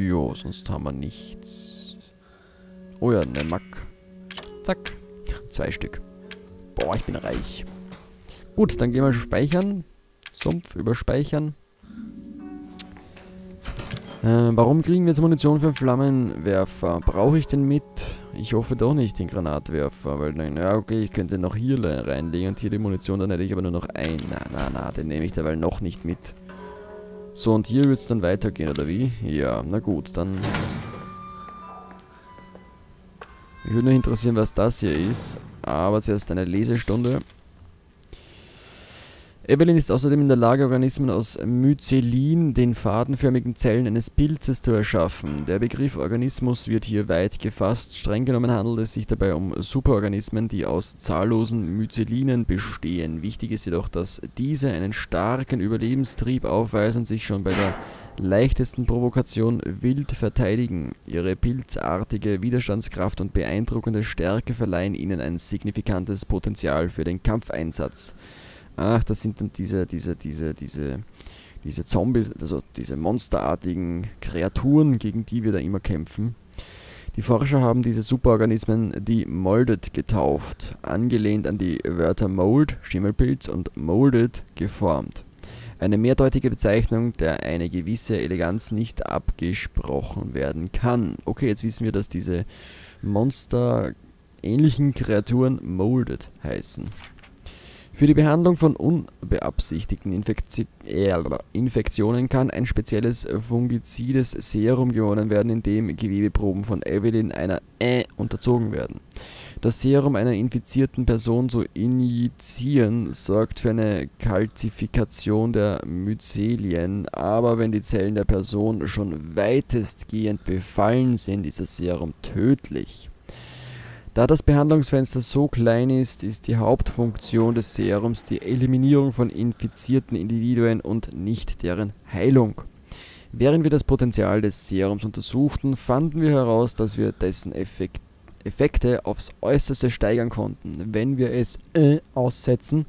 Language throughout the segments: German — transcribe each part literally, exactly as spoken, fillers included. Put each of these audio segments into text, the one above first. Jo, sonst haben wir nichts. Oh ja, ne Mack. Zack. Zwei Stück. Boah, ich bin reich. Gut, dann gehen wir speichern. Sumpf überspeichern. Äh, warum kriegen wir jetzt Munition für Flammenwerfer? Brauche ich den mit? Ich hoffe doch nicht den Granatwerfer, weil dann, ja okay, ich könnte noch hier reinlegen und hier die Munition, dann hätte ich aber nur noch einen. Na, na, na, den nehme ich derweil noch nicht mit. So, und hier wird es dann weitergehen, oder wie? Ja, na gut, dann... Mich würde nur interessieren, was das hier ist, aber zuerst eine Lesestunde. Evelyn ist außerdem in der Lage, Organismen aus Myzelin, den fadenförmigen Zellen eines Pilzes, zu erschaffen. Der Begriff Organismus wird hier weit gefasst. Streng genommen handelt es sich dabei um Superorganismen, die aus zahllosen Myzelinen bestehen. Wichtig ist jedoch, dass diese einen starken Überlebenstrieb aufweisen und sich schon bei der leichtesten Provokation wild verteidigen. Ihre pilzartige Widerstandskraft und beeindruckende Stärke verleihen ihnen ein signifikantes Potenzial für den Kampfeinsatz. Ach, das sind dann diese, diese, diese, diese, diese Zombies, also diese monsterartigen Kreaturen, gegen die wir da immer kämpfen. Die Forscher haben diese Superorganismen die Molded getauft, angelehnt an die Wörter Mold, Schimmelpilz und Molded geformt. Eine mehrdeutige Bezeichnung, der eine gewisse Eleganz nicht abgesprochen werden kann. Okay, jetzt wissen wir, dass diese monsterähnlichen Kreaturen Molded heißen. Für die Behandlung von unbeabsichtigten Infekti äh, Infektionen kann ein spezielles fungizides Serum gewonnen werden, in dem Gewebeproben von Evelyn einer äh unterzogen werden. Das Serum einer infizierten Person zu injizieren sorgt für eine Kalzifikation der Myzelien, aber wenn die Zellen der Person schon weitestgehend befallen sind, ist das Serum tödlich. Da das Behandlungsfenster so klein ist, ist die Hauptfunktion des Serums die Eliminierung von infizierten Individuen und nicht deren Heilung. Während wir das Potenzial des Serums untersuchten, fanden wir heraus, dass wir dessen Effek- Effekte aufs Äußerste steigern konnten, wenn wir es äh aussetzen,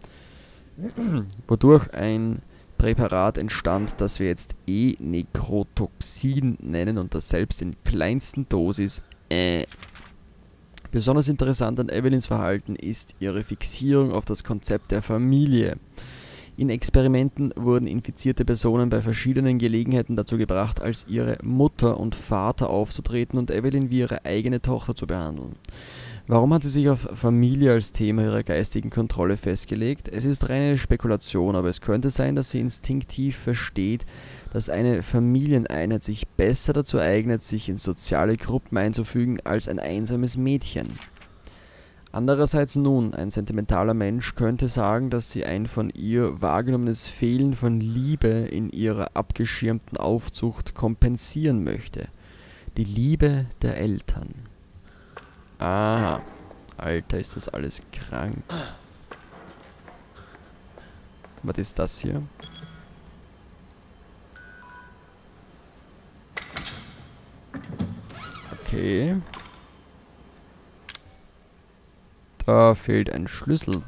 wodurch ein Präparat entstand, das wir jetzt E-Nekrotoxin nennen und das selbst in kleinsten Dosis äh Besonders interessant an Evelyns Verhalten ist ihre Fixierung auf das Konzept der Familie. In Experimenten wurden infizierte Personen bei verschiedenen Gelegenheiten dazu gebracht, als ihre Mutter und Vater aufzutreten und Evelyn wie ihre eigene Tochter zu behandeln. Warum hat sie sich auf Familie als Thema ihrer geistigen Kontrolle festgelegt? Es ist reine Spekulation, aber es könnte sein, dass sie instinktiv versteht, dass eine Familieneinheit sich besser dazu eignet, sich in soziale Gruppen einzufügen, als ein einsames Mädchen. Andererseits nun, ein sentimentaler Mensch könnte sagen, dass sie ein von ihr wahrgenommenes Fehlen von Liebe in ihrer abgeschirmten Aufzucht kompensieren möchte. Die Liebe der Eltern. Aha. Alter, ist das alles krank. Was ist das hier? Okay. Da fehlt ein Schlüssel.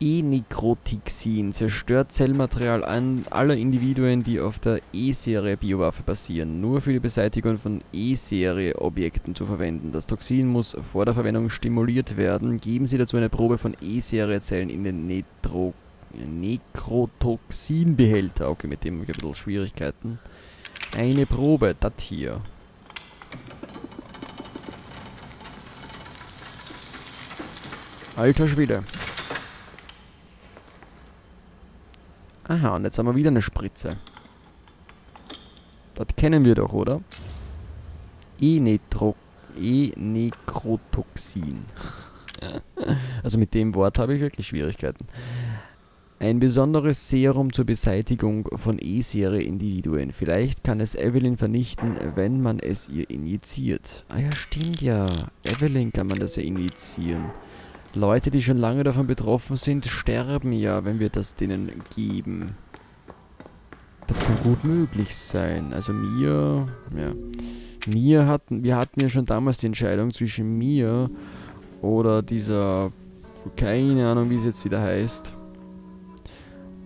E-Nekrotoxin zerstört Zellmaterial an aller Individuen, die auf der E-Serie Biowaffe basieren. Nur für die Beseitigung von E-Serie Objekten zu verwenden. Das Toxin muss vor der Verwendung stimuliert werden. Geben Sie dazu eine Probe von E-Serie Zellen in den Nekrotoxinbehälter. Okay, mit dem habe ich ein bisschen Schwierigkeiten. Eine Probe, das hier. Alter Schwede. Aha, und jetzt haben wir wieder eine Spritze. Das kennen wir doch, oder? E-Nekrotoxin. Also mit dem Wort habe ich wirklich Schwierigkeiten. Ein besonderes Serum zur Beseitigung von E-Serie-Individuen. Vielleicht kann es Evelyn vernichten, wenn man es ihr injiziert. Ah ja, stimmt ja. Evelyn kann man das ja injizieren. Leute, die schon lange davon betroffen sind, sterben ja, wenn wir das denen geben. Das kann gut möglich sein. Also Mia... Ja. Mia hatten... Wir hatten ja schon damals die Entscheidung zwischen Mia oder dieser... Keine Ahnung, wie es jetzt wieder heißt.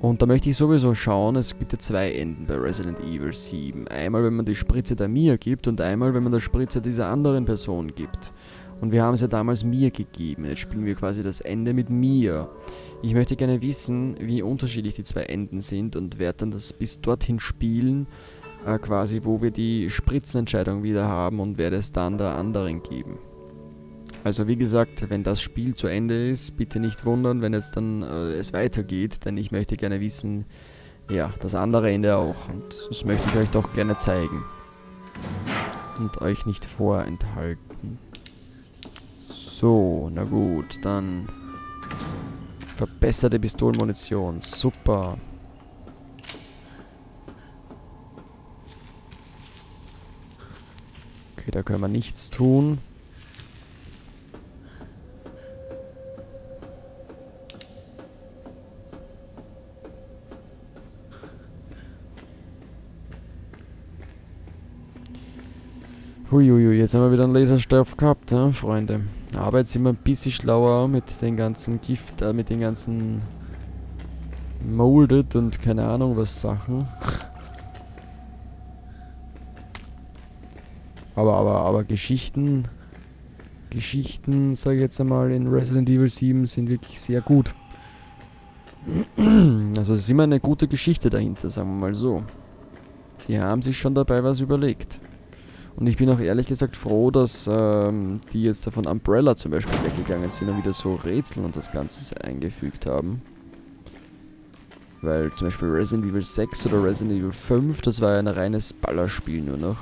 Und da möchte ich sowieso schauen, es gibt ja zwei Enden bei Resident Evil sieben. Einmal, wenn man die Spritze der Mia gibt und einmal, wenn man die Spritze dieser anderen Person gibt. Und wir haben es ja damals Mia gegeben, jetzt spielen wir quasi das Ende mit Mia. Ich möchte gerne wissen, wie unterschiedlich die zwei Enden sind und werde dann das bis dorthin spielen, äh, quasi wo wir die Spritzenentscheidung wieder haben und werde es dann der anderen geben. Also wie gesagt, wenn das Spiel zu Ende ist, bitte nicht wundern, wenn jetzt dann äh, es weitergeht, denn ich möchte gerne wissen, ja, das andere Ende auch. Und das möchte ich euch doch gerne zeigen. Und euch nicht vorenthalten. So, na gut, dann verbesserte Pistolenmunition, super. Okay, da können wir nichts tun. Huiuiui, jetzt haben wir wieder einen Laserstoff gehabt, ne, Freunde. Aber jetzt sind wir ein bisschen schlauer mit den ganzen Gift, äh, mit den ganzen Molded und keine Ahnung was Sachen. Aber, aber, aber Geschichten, Geschichten, sage ich jetzt einmal, in Resident Evil sieben sind wirklich sehr gut. Also es ist immer eine gute Geschichte dahinter, sagen wir mal so. Sie haben sich schon dabei was überlegt. Und ich bin auch ehrlich gesagt froh, dass ähm, die jetzt davon Umbrella zum Beispiel weggegangen sind und wieder so Rätsel und das Ganze eingefügt haben. Weil zum Beispiel Resident Evil sechs oder Resident Evil fünf, das war ja ein reines Ballerspiel nur noch.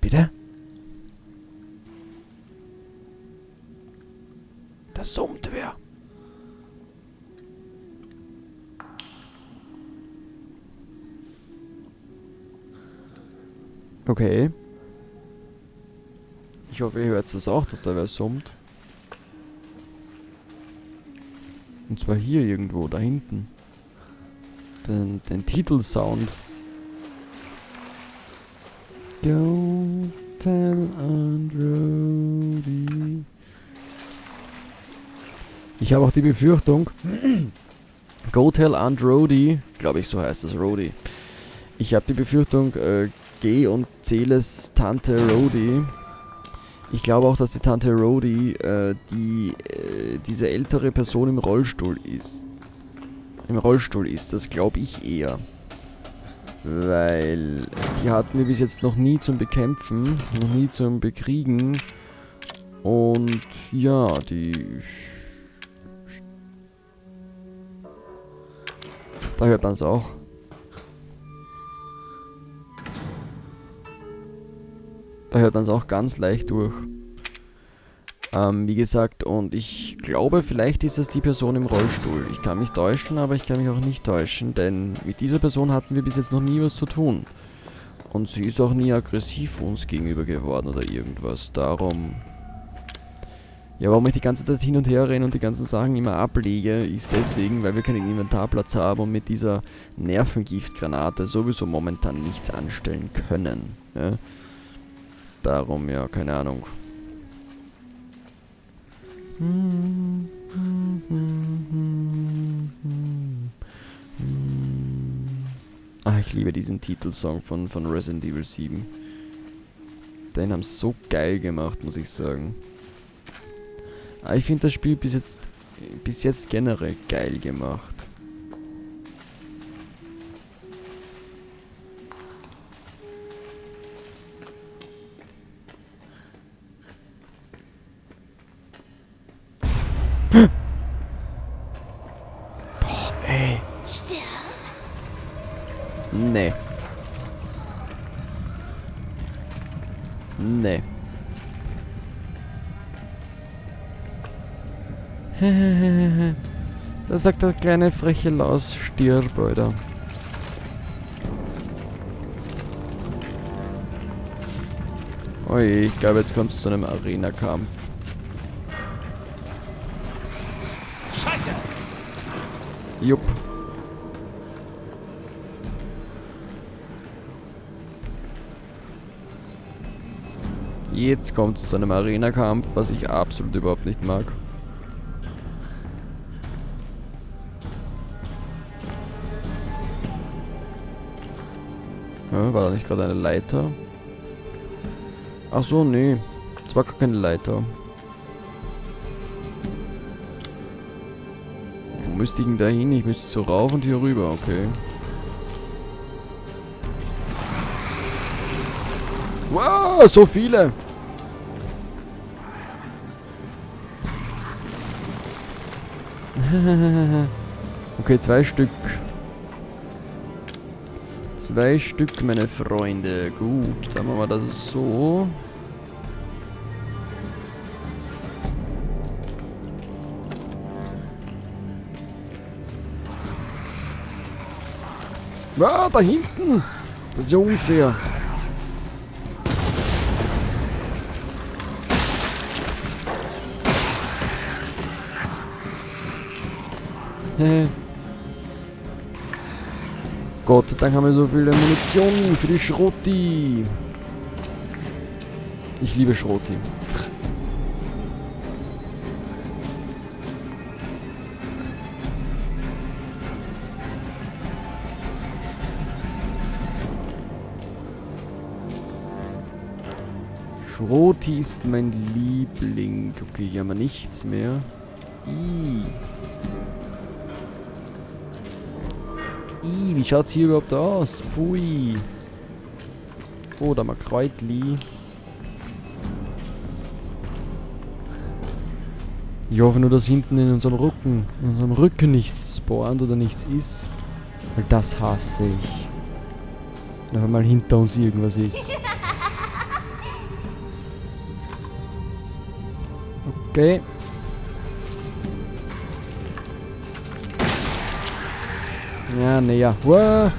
Bitte? Da summt wer. Okay. Ich hoffe, ihr hört das auch, dass da wer summt. Und zwar hier irgendwo, da hinten. Den, den Titelsound. Go Tell Aunt Rhody. Ich habe auch die Befürchtung, Go Tell Aunt Rhody, glaube ich so heißt das, Rhody. Ich habe die Befürchtung, äh, G und Celes Tante Rhody. Ich glaube auch, dass die Tante Rhody äh, die, äh, diese ältere Person im Rollstuhl ist. Im Rollstuhl ist, das glaube ich eher. Weil die hatten wir bis jetzt noch nie zum Bekämpfen, noch nie zum Bekriegen. Und ja, die... Da hört man es auch. Da hört man es auch ganz leicht durch. Ähm, wie gesagt, und ich glaube, vielleicht ist das die Person im Rollstuhl. Ich kann mich täuschen, aber ich kann mich auch nicht täuschen, denn mit dieser Person hatten wir bis jetzt noch nie was zu tun. Und sie ist auch nie aggressiv uns gegenüber geworden oder irgendwas. Darum... Ja, warum ich die ganze Zeit hin und her renne und die ganzen Sachen immer ablege, ist deswegen, weil wir keinen Inventarplatz haben und mit dieser Nervengiftgranate sowieso momentan nichts anstellen können. Ja? Darum, ja, keine Ahnung. Ach, ich liebe diesen Titelsong von, von Resident Evil sieben. Den haben sie so geil gemacht, muss ich sagen. Ah, ich finde das Spiel bis jetzt, bis jetzt generell geil gemacht. Nee. Nee. Da sagt der kleine freche Laus, stirb, Alter. Ui, ich glaube, jetzt kommst du zu einem Arena-Kampf. Scheiße! Jupp. Jetzt kommt es zu einem Arena-Kampf, was ich absolut überhaupt nicht mag. Ja, war da nicht gerade eine Leiter? Ach so, nee. Das war gar keine Leiter. Wo müsste ich denn da hin? Ich müsste so rauf und hier rüber, okay. Wow, so viele! Okay, zwei Stück. Zwei Stück, meine Freunde. Gut, sagen wir mal, das ist so. Wow, da hinten! Das ist ja unfair. Gott sei Dank haben wir so viele Munition für die Schrotti. Ich liebe Schrotti. Schrotti ist mein Liebling. Okay, hier haben wir nichts mehr. Ih. Wie schaut's hier überhaupt aus? Pfui. Oh, da mal Kräutli. Ich hoffe nur, dass hinten in unserem Rücken, in unserem Rücken nichts spawnt oder nichts ist. Weil das hasse ich. Wenn auf einmal hinter uns irgendwas ist. Okay. Ja, ne, ja. Wow.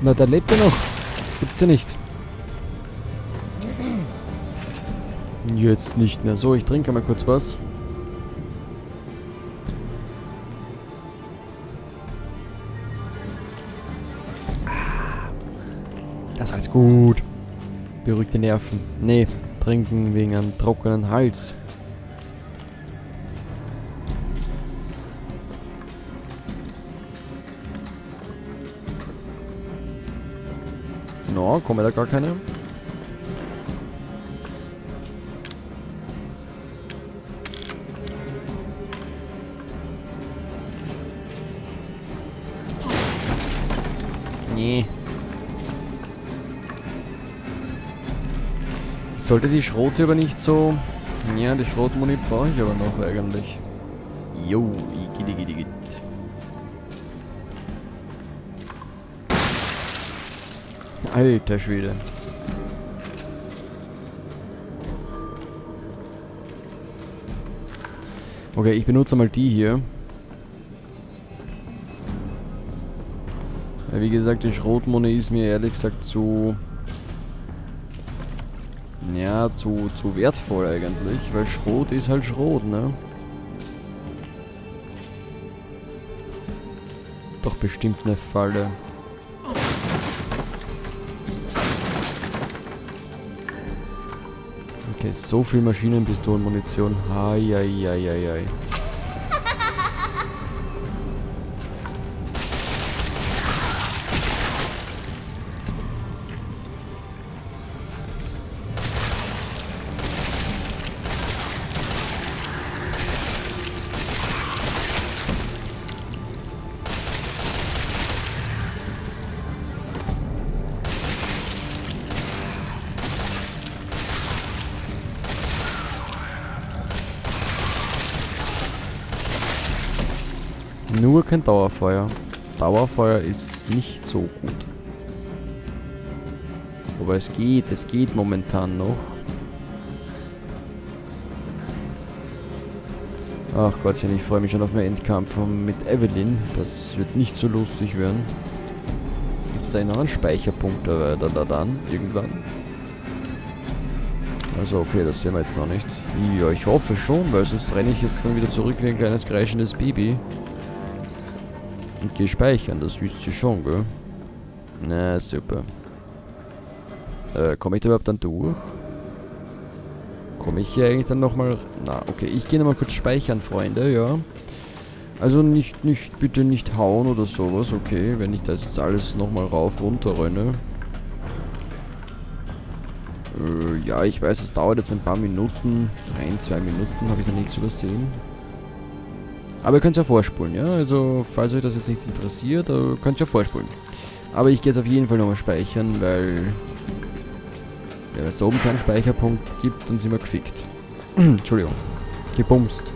Na, da lebt er noch. Gibt's ja nicht. Jetzt nicht mehr. So, ich trinke mal kurz was. Das heißt gut. Beruhigt die Nerven. Nee. Trinken wegen einem trockenen Hals. No, kommen da gar keine? Nee. Sollte die Schrote aber nicht so... Ja, die Schrotmuni brauche ich aber noch eigentlich. Jo, igidigidigid. Alter Schwede. Okay, ich benutze mal die hier. Wie gesagt, die Schrotmuni ist mir ehrlich gesagt zu... Ja, zu, zu wertvoll eigentlich, weil Schrot ist halt Schrot, ne? Doch bestimmt eine Falle. Okay, so viel Maschinenpistolenmunition. Ai, ai, ai, ai, ai. Nur kein Dauerfeuer. Dauerfeuer ist nicht so gut. Aber es geht, es geht momentan noch. Ach Gottchen, ich freue mich schon auf den Endkampf mit Evelyn. Das wird nicht so lustig werden. Gibt es da noch einen Speicherpunkt da, da, da dann? Irgendwann? Also okay, das sehen wir jetzt noch nicht. Ja, ich hoffe schon, weil sonst renne ich jetzt dann wieder zurück wie ein kleines kreischendes Baby. und gespeichern, das wisst ihr schon, gell? Na, super. Äh, komme ich da überhaupt dann durch? Komme ich hier eigentlich dann nochmal... Na, okay, ich gehe nochmal kurz speichern, Freunde, ja. Also nicht, nicht, bitte nicht hauen oder sowas, okay, wenn ich das jetzt alles nochmal rauf, runter renne. Äh, ja, ich weiß, es dauert jetzt ein paar Minuten, ein, zwei Minuten, habe ich da nichts übersehen. Aber ihr könnt ja vorspulen, ja, also falls euch das jetzt nicht interessiert, könnt ihr ja vorspulen. Aber ich gehe jetzt auf jeden Fall nochmal speichern, weil... wenn es da oben keinen Speicherpunkt gibt, dann sind wir gefickt. Entschuldigung. Gebumst.